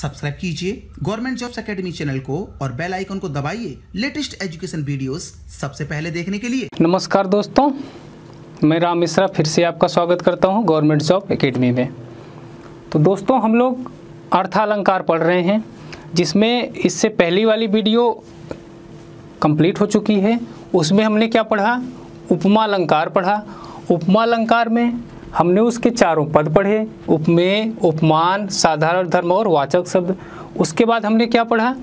Subscribe कीजिए government jobs academy channel को और बेल आइकन को दबाइए लेटेस्ट एजुकेशन वीडियोस सबसे पहले देखने के लिए। नमस्कार दोस्तों, मैं राम मिश्रा फिर से आपका स्वागत करता हूं गवर्नमेंट जॉब एकेडमी में। तो दोस्तों, हम लोग अर्थालंकार पढ़ रहे हैं, जिसमें इससे पहली वाली वीडियो कंप्लीट हो चुकी है। उसमें हमने क्या पढ़ा? उपमा अलंकार पढ़ा। उपमा अलंकार में हमने उसके चारों पद पढ़े, उपमेय, उपमान, साधारण धर्म और वाचक शब्द। उसके बाद हमने क्या पढ़ा?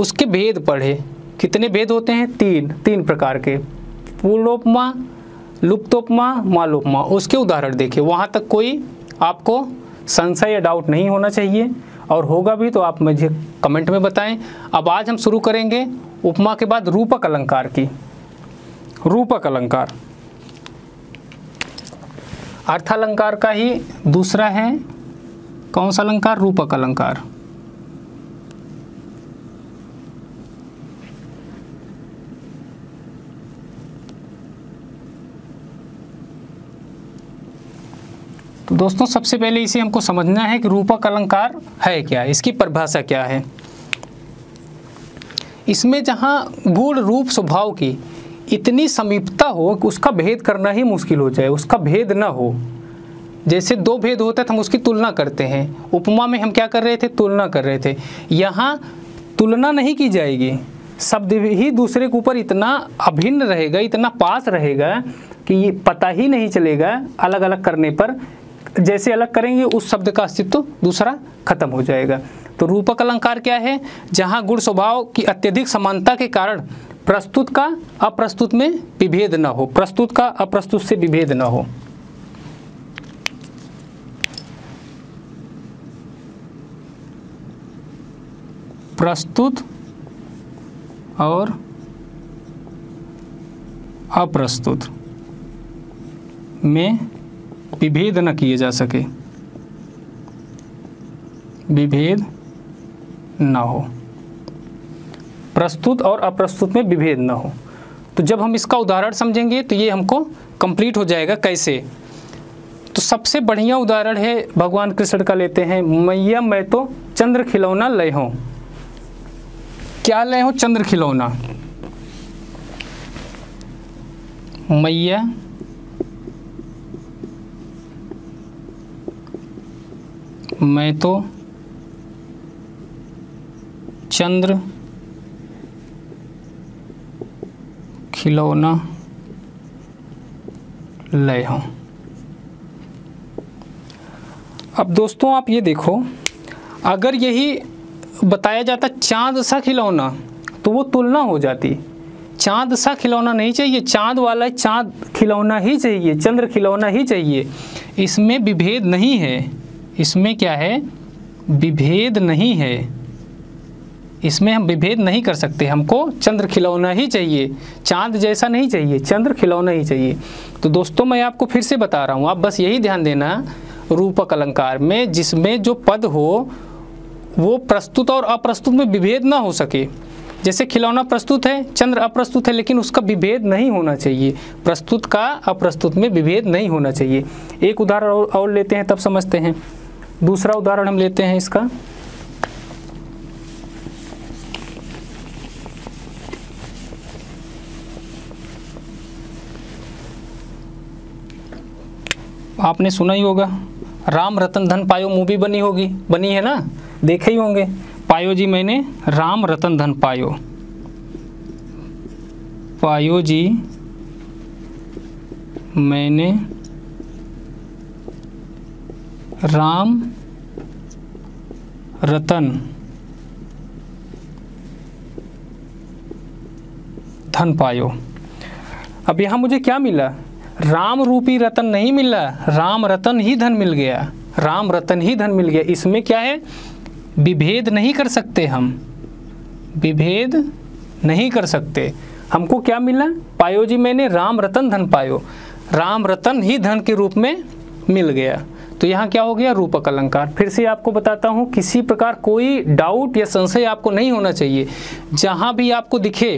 उसके भेद पढ़े। कितने भेद होते हैं? तीन प्रकार के, पूलोपमा, लुप्तोपमा, मालोपमा। उसके उदाहरण देखे। वहाँ तक कोई आपको संशय या डाउट नहीं होना चाहिए, और होगा भी तो आप मुझे कमेंट में बताएं। अब आज हम शुरू करेंगे उपमा के बाद रूपक अलंकार की। रूपक अलंकार अर्थालंकार का ही दूसरा है। कौन सा अलंकार? रूपक अलंकार। तो दोस्तों, सबसे पहले इसे हमको समझना है कि रूपक अलंकार है क्या, इसकी परिभाषा क्या है। इसमें जहां गूढ़ रूप स्वभाव की इतनी समीपता हो कि उसका भेद करना ही मुश्किल हो जाए, उसका भेद ना हो। जैसे दो भेद होता है तो हम उसकी तुलना करते हैं। उपमा में हम क्या कर रहे थे? तुलना कर रहे थे। यहाँ तुलना नहीं की जाएगी, शब्द ही दूसरे के ऊपर इतना अभिन्न रहेगा, इतना पास रहेगा कि ये पता ही नहीं चलेगा। अलग अलग करने पर, जैसे अलग करेंगे उस शब्द का अस्तित्व दूसरा खत्म हो जाएगा। तो रूपक अलंकार क्या है? जहाँ गुण स्वभाव की अत्यधिक समानता के कारण प्रस्तुत का अप्रस्तुत में विभेद न हो, प्रस्तुत का अप्रस्तुत से विभेद न हो। प्रस्तुत और अप्रस्तुत में विभेद न किए जा सके, विभेद न हो, प्रस्तुत और अप्रस्तुत में विभेद न हो। तो जब हम इसका उदाहरण समझेंगे तो ये हमको कंप्लीट हो जाएगा। कैसे? तो सबसे बढ़िया उदाहरण है भगवान कृष्ण का, लेते हैं। मैया मैं तो चंद्र खिलौना ले हूं। क्या ले हूं? चंद्र खिलौना। मैया मैं तो चंद्र खिलौना ले हूं। अब दोस्तों, आप ये देखो, अगर यही बताया जाता चाँद सा खिलौना तो वो तुलना हो जाती। चाँद सा खिलौना नहीं चाहिए, चाँद वाला चाँद खिलौना ही चाहिए, चंद्र खिलौना ही चाहिए। इसमें विभेद नहीं है। इसमें क्या है? विभेद नहीं है। इसमें हम विभेद नहीं कर सकते। हमको चंद्र खिलौना ही चाहिए, चांद जैसा नहीं चाहिए, चंद्र खिलौना ही चाहिए। तो दोस्तों, मैं आपको फिर से बता रहा हूँ, आप बस यही ध्यान देना। रूपक अलंकार में जिसमें जो पद हो वो प्रस्तुत और अप्रस्तुत में विभेद ना हो सके। जैसे खिलौना प्रस्तुत है, चंद्र अप्रस्तुत है, लेकिन उसका विभेद नहीं होना चाहिए। प्रस्तुत का अप्रस्तुत में विभेद नहीं होना चाहिए। एक उदाहरण और लेते हैं, तब समझते हैं। दूसरा उदाहरण हम लेते हैं इसका। आपने सुना ही होगा, राम रतन धन पायो मूवी बनी होगी, बनी है ना, देखे ही होंगे। पायो जी मैंने राम रतन धन पायो, पायो जी मैंने राम रतन धन पायो। अब यहाँ मुझे क्या मिला? राम रूपी रतन नहीं मिला, राम रतन ही धन मिल गया, राम रतन ही धन मिल गया। इसमें क्या है? विभेद नहीं कर सकते हम, विभेद नहीं कर सकते। हमको क्या मिला? पायो जी मैंने राम रतन धन पायो, राम रतन ही धन के रूप में मिल गया। तो यहाँ क्या हो गया, रूपक अलंकार। फिर से आपको बताता हूँ, किसी प्रकार कोई डाउट या संशय आपको नहीं होना चाहिए। जहाँ भी आपको दिखे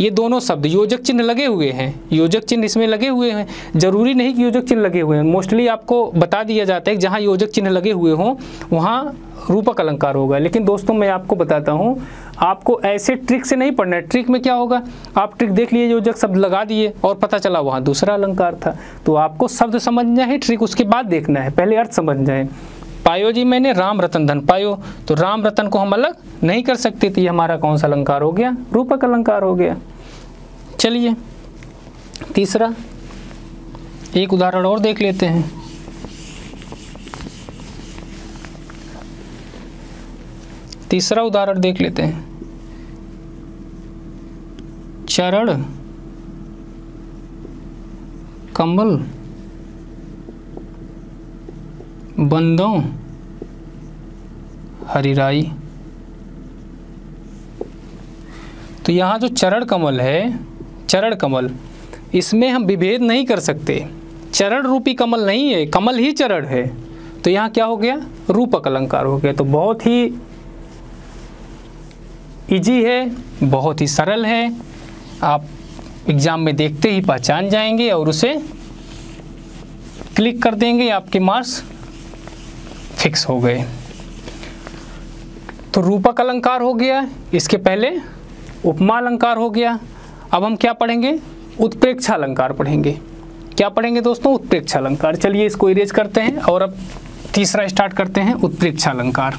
ये दोनों शब्द योजक चिन्ह लगे हुए हैं, योजक चिन्ह इसमें लगे हुए हैं, जरूरी नहीं कि योजक चिन्ह लगे हुए हैं, मोस्टली आपको बता दिया जाता है कि जहाँ योजक चिन्ह लगे हुए हों वहाँ रूपक अलंकार होगा। लेकिन दोस्तों मैं आपको बताता हूँ, आपको ऐसे ट्रिक से नहीं पढ़ना है। ट्रिक में क्या होगा, आप ट्रिक देख लिए, योजक शब्द लगा दिए और पता चला वहाँ दूसरा अलंकार था। तो आपको शब्द समझना है, ट्रिक उसके बाद देखना है, पहले अर्थ समझना है। पायो जी मैंने राम रतन धन पायो, तो राम रतन को हम अलग नहीं कर सकते थे। हमारा कौन सा अलंकार हो गया, रूपक अलंकार हो गया। चलिए तीसरा एक उदाहरण और देख लेते हैं। तीसरा उदाहरण देख लेते हैं, चरण कमल बंदों हरिराई। तो यहाँ जो चरण कमल है, चरण कमल, इसमें हम विभेद नहीं कर सकते। चरण रूपी कमल नहीं है, कमल ही चरण है। तो यहाँ क्या हो गया, रूपक अलंकार हो गया। तो बहुत ही इजी है, बहुत ही सरल है, आप एग्ज़ाम में देखते ही पहचान जाएंगे और उसे क्लिक कर देंगे, आपके मार्क्स फिक्स हो गए। तो रूपक अलंकार हो गया, इसके पहले उपमा अलंकार हो गया। अब हम क्या पढ़ेंगे, उत्प्रेक्षा अलंकार पढ़ेंगे। क्या पढ़ेंगे दोस्तों, उत्प्रेक्षा अलंकार। चलिए इसको इरेज करते हैं और अब तीसरा स्टार्ट करते हैं, उत्प्रेक्षा अलंकार।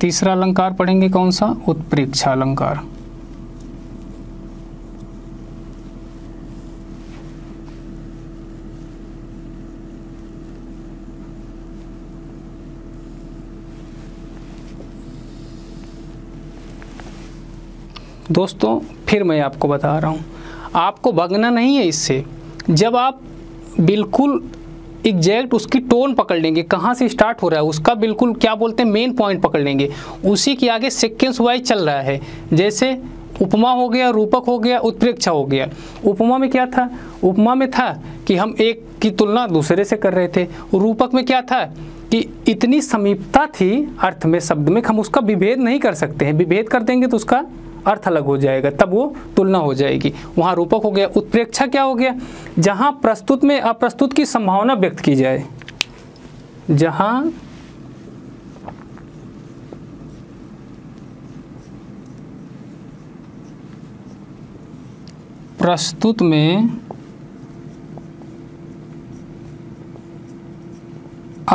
तीसरा अलंकार पढ़ेंगे कौन सा, उत्प्रेक्षा अलंकार। दोस्तों फिर मैं आपको बता रहा हूँ, आपको भगना नहीं है इससे। जब आप बिल्कुल एग्जैक्ट उसकी टोन पकड़ लेंगे, कहाँ से स्टार्ट हो रहा है उसका बिल्कुल क्या बोलते हैं मेन पॉइंट पकड़ लेंगे, उसी के आगे सीक्वेंस वाइज चल रहा है। जैसे उपमा हो गया, रूपक हो गया, उत्प्रेक्षा हो गया। उपमा में क्या था, उपमा में था कि हम एक की तुलना दूसरे से कर रहे थे। रूपक में क्या था कि इतनी समीपता थी अर्थ में, शब्द में, हम उसका विभेद नहीं कर सकते हैं। विभेद कर देंगे तो उसका अर्थ अलग हो जाएगा, तब वो तुलना हो जाएगी। वहाँ रूपक हो गया। उत्प्रेक्षा क्या हो गया, जहाँ प्रस्तुत में अप्रस्तुत की संभावना व्यक्त की जाए, जहाँ प्रस्तुत में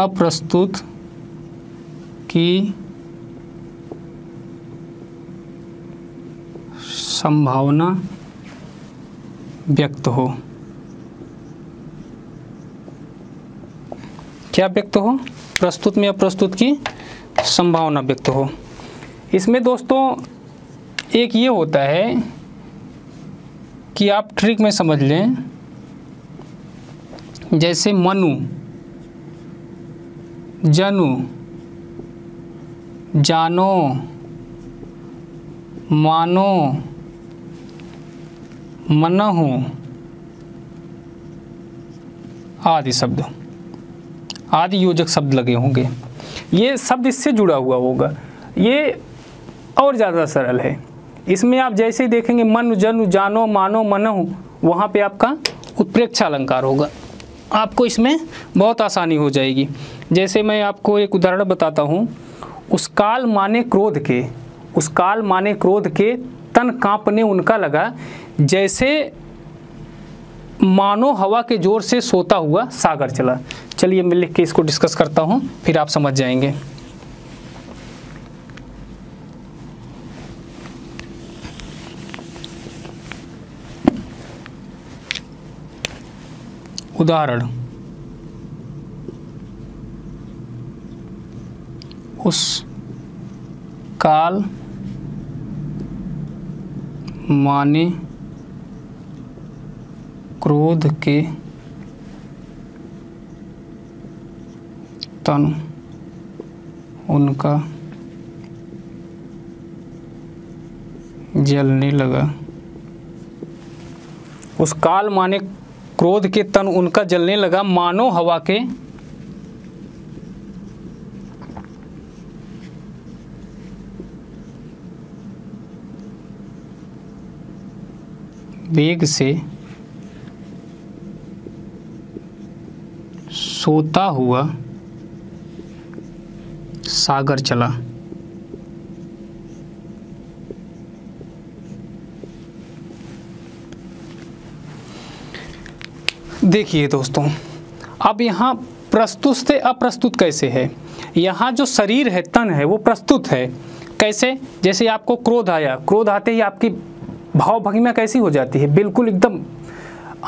अप्रस्तुत की संभावना व्यक्त हो। क्या व्यक्त हो, प्रस्तुत में अप्रस्तुत की संभावना व्यक्त हो। इसमें दोस्तों एक ये होता है कि आप ट्रिक में समझ लें, जैसे मनु जनु जानो मानो मनहु आदि शब्द, आदि योजक शब्द लगे होंगे। ये शब्द इससे जुड़ा हुआ होगा, ये और ज़्यादा सरल है। इसमें आप जैसे ही देखेंगे मनु जनु जानो मानो मनहु, वहाँ पे आपका उत्प्रेक्षा अलंकार होगा। आपको इसमें बहुत आसानी हो जाएगी। जैसे मैं आपको एक उदाहरण बताता हूँ, उसकाल माने क्रोध के, उसकाल माने क्रोध के तन कांपने उनका लगा, जैसे मानो हवा के जोर से सोता हुआ सागर चला। चलिए मैं लिख के इसको डिस्कस करता हूँ, फिर आप समझ जाएंगे। उदाहरण, उस काल माने क्रोध के तन उनका जलने लगा, उस काल माने क्रोध के तन उनका जलने लगा मानो हवा के वेग से सोता हुआ सागर चला। देखिए दोस्तों, अब यहाँ प्रस्तुत से अप्रस्तुत कैसे है। यहाँ जो शरीर है, तन है, वो प्रस्तुत है। कैसे? जैसे आपको क्रोध आया, क्रोध आते ही आपकी भाव भंगिमा कैसी हो जाती है, बिल्कुल एकदम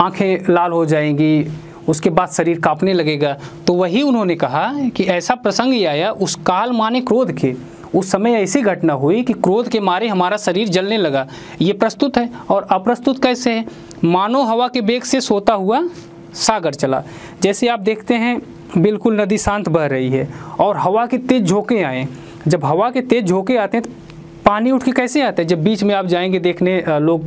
आंखें लाल हो जाएंगी, उसके बाद शरीर कांपने लगेगा। तो वही उन्होंने कहा कि ऐसा प्रसंग ही आया उस काल माने क्रोध के, उस समय ऐसी घटना हुई कि क्रोध के मारे हमारा शरीर जलने लगा। ये प्रस्तुत है। और अप्रस्तुत कैसे है? मानो हवा के वेग से सोता हुआ सागर चला। जैसे आप देखते हैं बिल्कुल नदी शांत बह रही है और हवा के तेज झोंके आए। जब हवा के तेज झोंके आते हैं तो पानी उठ के कैसे आता है? जब बीच में आप जाएंगे देखने, लोग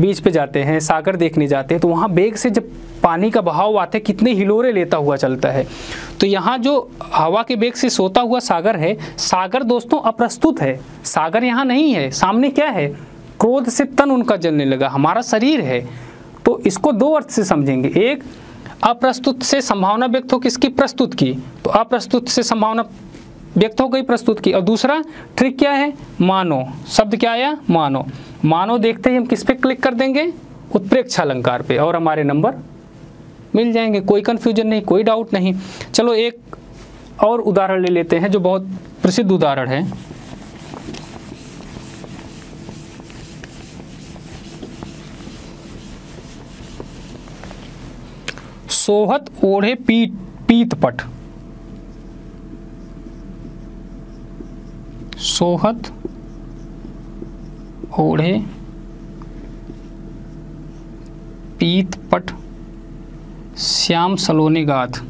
बीच पे जाते हैं, सागर देखने जाते हैं, तो वहाँ बेग से जब पानी का बहाव आते कितने हिलोरे लेता हुआ चलता है। तो यहाँ जो हवा के बेग से सोता हुआ सागर है, सागर दोस्तों अप्रस्तुत है, सागर यहाँ नहीं है। सामने क्या है? क्रोध से तन उनका जलने लगा, हमारा शरीर है। तो इसको दो अर्थ से समझेंगे। एक, अप्रस्तुत से संभावना व्यक्त हो किसकी? प्रस्तुत की। तो अप्रस्तुत से संभावना व्यक्त हो गई प्रस्तुत की। और दूसरा ट्रिक क्या है? मानो। शब्द क्या आया? मानो। मानो देखते ही हम किस पे क्लिक कर देंगे? उत्प्रेक्षा अलंकार पे, और हमारे नंबर मिल जाएंगे। कोई कन्फ्यूजन नहीं, कोई डाउट नहीं। चलो एक और उदाहरण ले लेते हैं जो बहुत प्रसिद्ध उदाहरण है। सोहत ओढ़े पीतपट। सोहत ओढ़े पीतपट श्याम सलोने गाथ।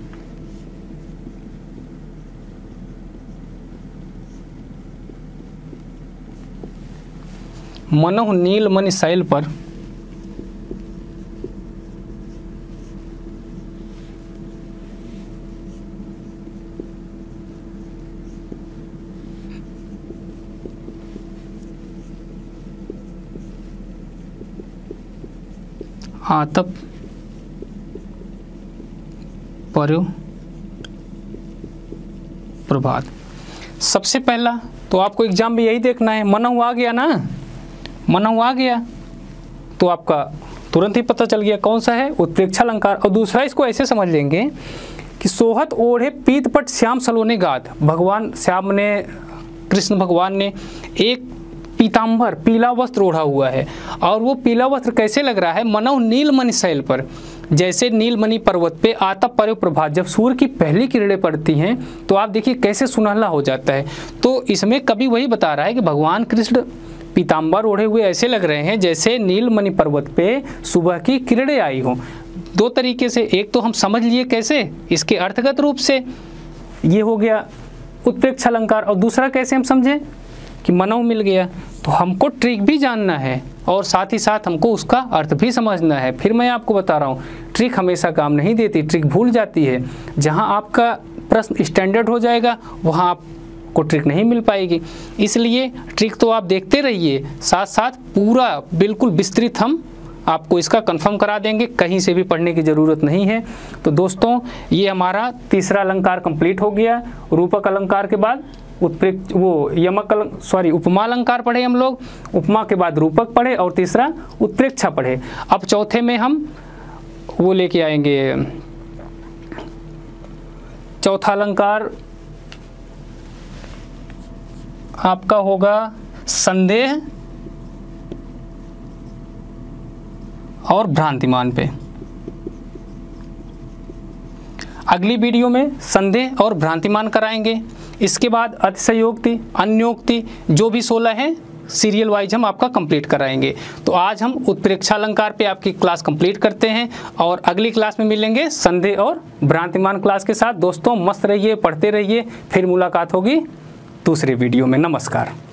मनोह नीलमणि शैल पर आतप पर्यो प्रभात। सबसे पहला तो आपको एग्जाम में यही देखना है, मनऊ आ गया ना, मनऊ आ गया तो आपका तुरंत ही पता चल गया कौन सा है, उत्प्रेक्षा अलंकार। और दूसरा इसको ऐसे समझ लेंगे कि सोहत ओढ़े पीतपट श्याम सलोने गाथ। भगवान श्याम ने, कृष्ण भगवान ने एक पीताम्बर पीला वस्त्र ओढ़ा हुआ है, और वो पीला वस्त्र कैसे लग रहा है? मनौ नीलमणि शैल पर, जैसे नीलमणि पर्वत पे आता पर्यो प्रभात, जब सूर्य की पहली किरणें पड़ती हैं तो आप देखिए कैसे सुनहला हो जाता है। तो इसमें कभी वही बता रहा है कि भगवान कृष्ण पीताम्बर ओढ़े हुए ऐसे लग रहे हैं जैसे नीलमणि पर्वत पे सुबह की किरणें आई हों। दो तरीके से, एक तो हम समझ लिए कैसे इसके अर्थगत रूप से, ये हो गया उत्प्रेक्षा अलंकार, और दूसरा कैसे हम समझें कि मनऊ मिल गया। तो हमको ट्रिक भी जानना है और साथ ही साथ हमको उसका अर्थ भी समझना है। फिर मैं आपको बता रहा हूँ, ट्रिक हमेशा काम नहीं देती, ट्रिक भूल जाती है। जहाँ आपका प्रश्न स्टैंडर्ड हो जाएगा वहाँ आपको ट्रिक नहीं मिल पाएगी। इसलिए ट्रिक तो आप देखते रहिए, साथ साथ पूरा बिल्कुल विस्तृत हम आपको इसका कंफर्म करा देंगे, कहीं से भी पढ़ने की ज़रूरत नहीं है। तो दोस्तों, ये हमारा तीसरा अलंकार कंप्लीट हो गया। रूपक अलंकार के बाद उपमा अलंकार पढ़े हम लोग, उपमा के बाद रूपक पढ़े, और तीसरा उत्प्रेक्षा पढ़े। अब चौथे में हम वो लेके आएंगे चौथा अलंकार आपका होगा संदेह और भ्रांतिमान पे। अगली वीडियो में संदेह और भ्रांतिमान कराएंगे। इसके बाद अतिशयोक्ति, अन्योक्ति, जो भी 16 हैं सीरियल वाइज हम आपका कंप्लीट कराएंगे। तो आज हम उत्प्रेक्षा अलंकार पे आपकी क्लास कंप्लीट करते हैं और अगली क्लास में मिलेंगे संदेह और भ्रांतिमान क्लास के साथ। दोस्तों, मस्त रहिए, पढ़ते रहिए। फिर मुलाकात होगी दूसरे वीडियो में। नमस्कार।